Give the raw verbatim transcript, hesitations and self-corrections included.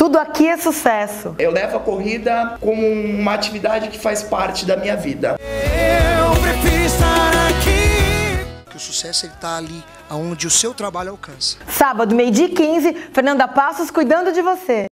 Tudo aqui é sucesso. Eu levo a corrida como uma atividade que faz parte da minha vida. Eu prefiro estar aqui. Porque o sucesso ele tá ali, aonde o seu trabalho alcança. Sábado, meio-dia e quinze, Fernanda Passos cuidando de você.